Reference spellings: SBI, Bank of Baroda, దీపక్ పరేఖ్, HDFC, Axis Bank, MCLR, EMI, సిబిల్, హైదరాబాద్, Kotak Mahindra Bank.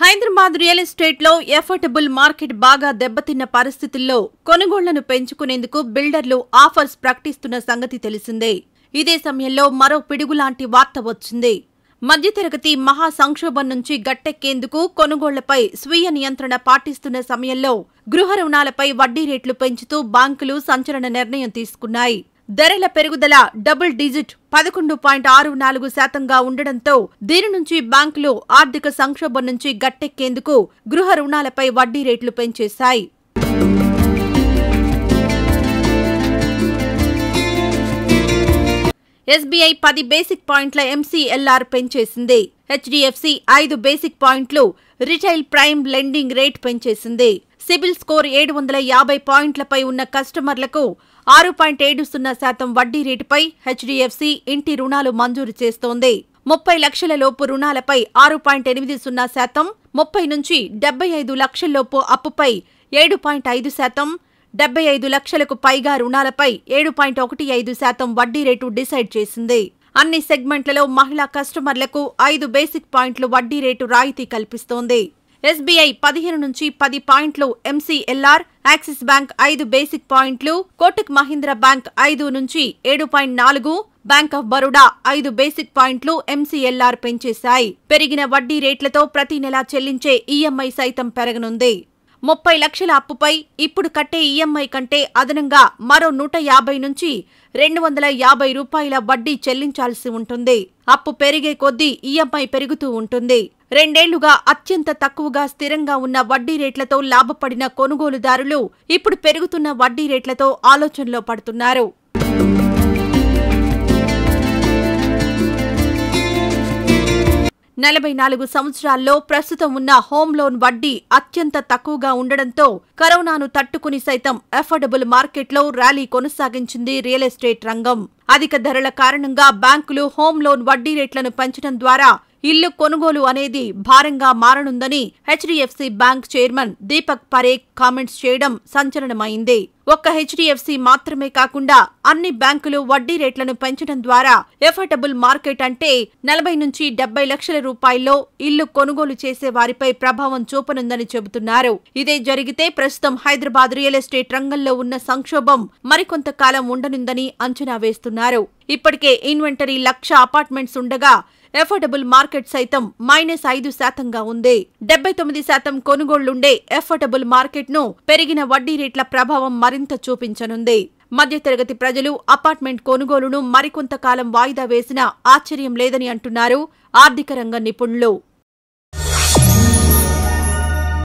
హైదరాబాద్ real estate లో affordable market బాగా దెబ్బతిన్న పరిస్థితుల్లో కొనుగోళ్లను పెంచుకునేందుకు బిల్డర్లు ఆఫర్స్ ప్రకటిస్తున్న సంగతి తెలిసిందే. ఇదే సమయంలో మరో పిడుగులాంటి వార్త వచ్చింది. మధ్యతరగతి మహా సంక్షోభం నుంచి గట్టెక్కేందుకు కొనుగోళ్లపై స్వీయ నియంత్రణ పాటిస్తున్న సమయంలో గృహ రుణాలపై వడ్డీ రేట్లు పెంచుతూ బ్యాంకులు సంచలన నిర్ణయం తీసుకున్నాయి. ధరల పెరుగుదల డబుల్ డిజిట్ 11.64% ఉండడంతో దీని నుంచి బ్యాంకులు ఆర్థిక సంక్షోభం నుంచి గట్టెక్కేందుకు గృహ రుణాలపై వడ్డీ రేట్లు పెంచేశాయి. SBI 10 బేసిక్ పాయింట్ల MCLR పెంచేసింది. HDFC 5 బేసిక్ పాయింట్లు రిటైల్ ప్రైమ్ లెండింగ్ రేట్ పెంచేసింది. సిబిల్ స్కోర్ 750 పాయింట్లపై ఉన్న కస్టమర్లకు 6.70% వడ్డీ రేటుపై HDFC ఇంటి రుణాలు మంజూరు చేస్తోంది. 30 లక్షల లోపు రుణాలపై 6.80%, 30 నుంచి 75 లక్షల్లోపు అప్పుపై 7.5%, 75 లక్షలకు పైగా రుణాలపై 7.15% వడ్డీ రేటు డిసైడ్ చేసింది. అన్ని సెగ్మెంట్లలో మహిళా కస్టమర్లకు 5 బేసిక్ పాయింట్లు వడ్డీ రేటు రాయితీ కల్పిస్తోంది. SBI 17 నుంచి 10 పాయింట్లు MCLR, Axis Bank 5 బేసిక్ పాయింట్లు, Kotak Mahindra Bank 5 నుంచి 7.4, Bank of Baroda 5 బేసిక్ పాయింట్లు MCLR పెంచేశాయి. పెరిగిన వడ్డీ రేట్లతో ప్రతి నెలా చెల్లించే EMI సైతం పెరగనుంది. 30 లక్షల అప్పుపై ఇప్పుడు కట్టే EMI కంటే అదనంగా మరో 150 నుంచి 250 రూపాయల వడ్డీ చెల్లించాల్సి ఉంటుంది. అప్పు పెరిగే కొద్దీ EMI పెరుగుతూ ఉంటుంది. 2 ఏళ్లుగా అత్యంత తక్కువగా స్థిరంగా ఉన్న వడ్డీ రేట్లతో లాభపడిన కొనుగోలుదారులు ఇప్పుడు పెరుగుతున్న వడ్డీ రేట్లతో ఆలోచనలో పడుతున్నారు. సంవత్సరాల్లో ప్రస్తుతం ఉన్న హోమ్ లోన్ వడ్డీ అత్యంత తక్కువగా ఉండడంతో కరోనాను తట్టుకుని సైతం అఫోర్డబుల్ మార్కెట్లో ర్యాలీ కొనసాగించింది రియల్ ఎస్టేట్ రంగం. అధిక ధరల కారణంగా బ్యాంకులు హోమ్ లోన్ వడ్డీ రేట్లను పెంచడం ద్వారా ఇల్లు కొనుగోలు అనేది భారంగా మారనుందని HDFC bank chairman దీపక్ పరేఖ్ comments చేయడం సంచలనమైంది. ఒక్క HDFC మాత్రమే కాకుండా అన్ని బ్యాంకులు వడ్డీ రేట్లను పెంచడం ద్వారా ఎఫర్టబుల్ మార్కెట్ అంటే 40 నుంచి 70 లక్షల రూపాయల్లో ఇల్లు కొనుగోలు చేసే వారిపై ప్రభావం చూపనుందని చెబుతున్నారు. ఇదే జరిగితే ప్రస్తుతం హైదరాబాద్ రియల్ ఎస్టేట్ రంగంలో ఉన్న సంక్షోభం మరికొంతకాలం ఉండనుందని అంచనా వేస్తున్నారు. ఇప్పటికే ఇన్వెంటరీ 1,00,000 అపార్ట్మెంట్స్ ఉండగా ఎఫర్టబుల్ మార్కెట్ సైతం -5%గా ఉంది. 79% కొనుగోళ్లుండే ఎఫర్టబుల్ మార్కెట్ను పెరిగిన వడ్డీ రేట్ల ప్రభావం మరింత చూపించనుంది. మధ్యతరగతి ప్రజలు అపార్ట్మెంట్ కొనుగోలును మరికొంతకాలం వాయిదా వేసినా ఆశ్చర్యం లేదని అంటున్నారు ఆర్థిక రంగ నిపుణులు.